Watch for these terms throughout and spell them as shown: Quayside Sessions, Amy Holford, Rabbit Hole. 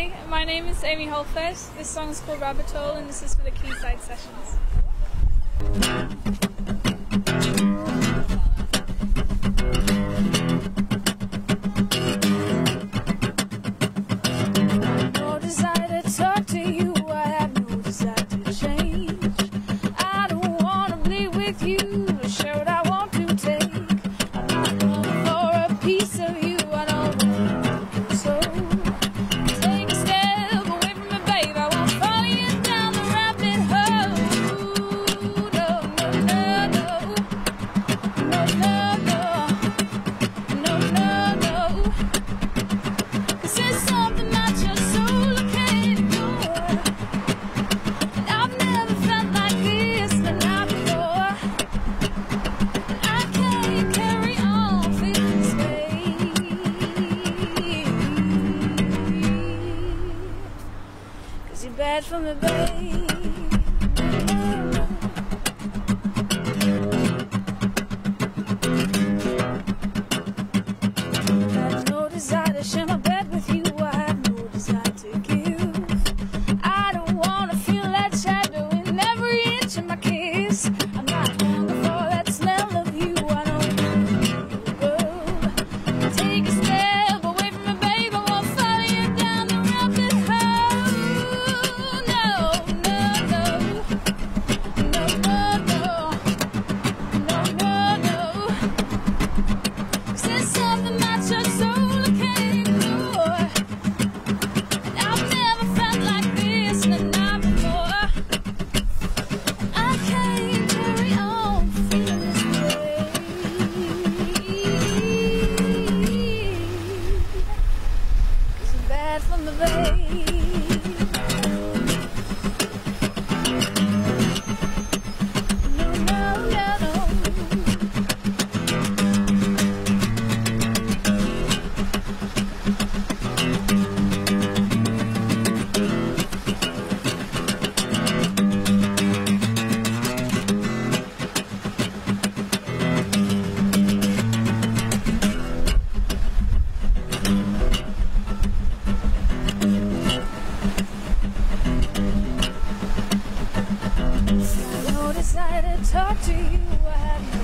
Hi, my name is Amy Holford. This song is called Rabbit Hole and this is for the Quayside Sessions. No desire to talk to you, I have no desire to change. I don't want to be with you, the shirt I want to take. I'm not going for a piece of you, I don't want to so. You're bad for me, babe. There's no desire to share my bed with you. I have no desire to give. I don't want to feel that shadow in every inch of my kiss. I'm not longing for that smell of you. I don't know. Take a step. From the bay. No, no, no, no. Decided to talk to you, I have no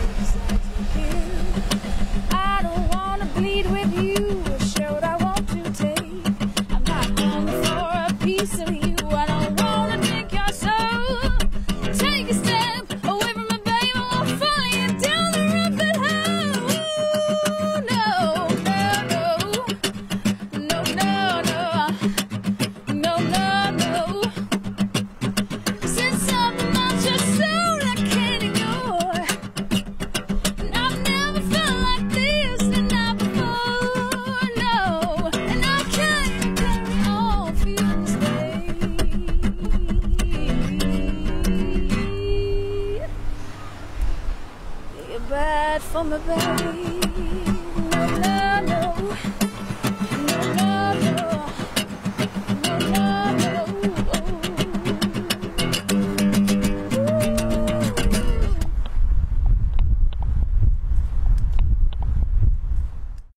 desire to hear. I don't want to bleed with you, a shirt I want to take. I'm not longing for a piece of you, I don't want to drink your soul. Take a step away from my baby, I won't follow you down the rabbit hole. No, no, no, no, no, no, no, no. Since something about yourself. Bad for my baby.